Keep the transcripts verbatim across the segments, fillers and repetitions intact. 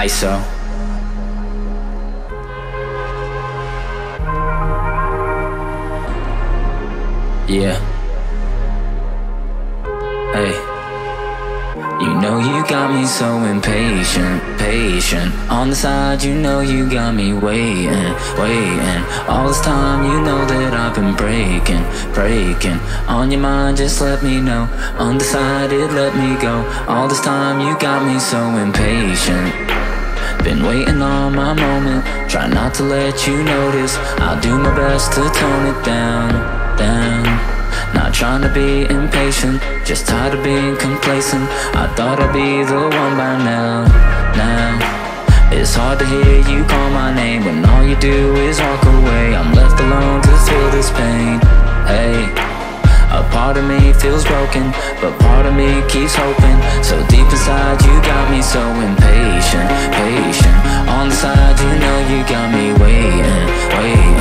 I S O. Yeah. Hey. You know you got me so impatient, patient. On the side, you know you got me waiting, waiting. All this time, you know that I've been breaking, breaking. On your mind, just let me know. Undecided, let me go. All this time, you got me so impatient. Been waiting on my moment. Try not to let you notice. I'll do my best to tone it down, down. Not trying to be impatient, just tired of being complacent. I thought I'd be the one by now, now. It's hard to hear you call my name when all you do is walk away. I'm left alone to feel this pain, hey. A part of me feels broken, but part of me keeps hoping. So deep inside you got me so impatient, patient. On the side you know you got me waiting, waiting.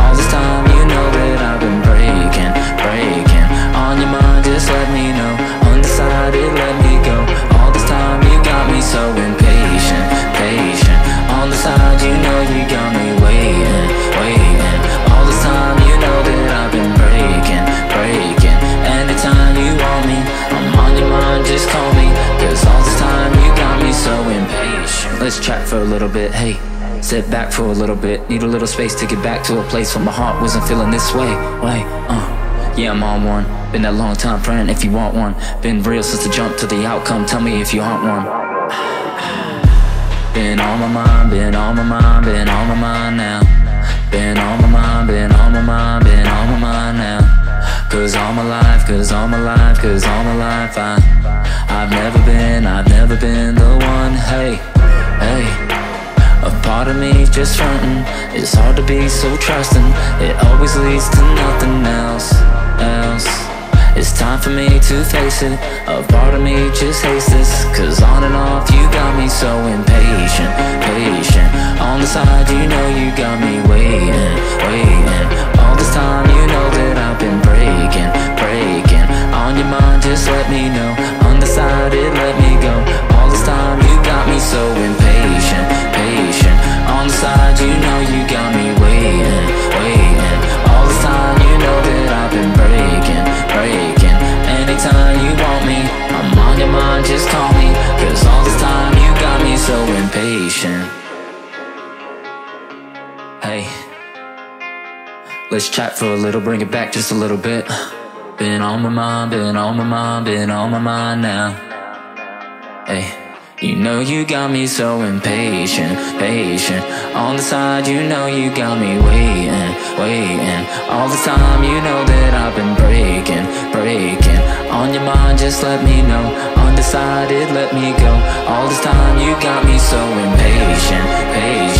All this time you know that I've been breaking, breaking. On your mind just let me know, undecided let me go. All this time you got me so impatient, patient. On the side you know you got me waiting, waiting. All this time you know that I've been breaking, breaking. Anytime you want me, I'm on your mind, just call me. Cause all this time you got me so impatient. Let's chat for a little bit, hey. Sit back for a little bit. Need a little space to get back to a place where my heart wasn't feeling this way. Wait, uh yeah, I'm on one. Been that long time friend if you want one. Been real since the jump to the outcome. Tell me if you want one. Been on my mind, been on my mind, been on my mind now. Been on my mind, been on my mind, been on my mind now. Cause all my life, cause all my life, cause all my life I, I've never been, I've never been the one. Hey, hey. A part of me just frontin', it's hard to be so trusting. It always leads to nothing else, else. It's time for me to face it, a part of me just hates this. Cause on and off you got me so impatient, patient. On the side you know you got me waiting, waiting. All this time you know that I've been breaking, breaking. On your mind just let me know, undecided let me go. All this time you got me so impatient, patient. On the side you know you got me waiting, waiting. All this time you know that I've been breaking, breaking. Anytime you want me, I'm on your mind, just call me. Cause all this time you got me so impatient. Hey, let's chat for a little, bring it back just a little bit. Been on my mind, been on my mind, been on my mind now. Hey. You know you got me so impatient, patient. On the side you know you got me waiting, waiting. All the time you know that I've been breaking, breaking. On your mind just let me know, undecided let me go. All this time you got me so impatient, patient.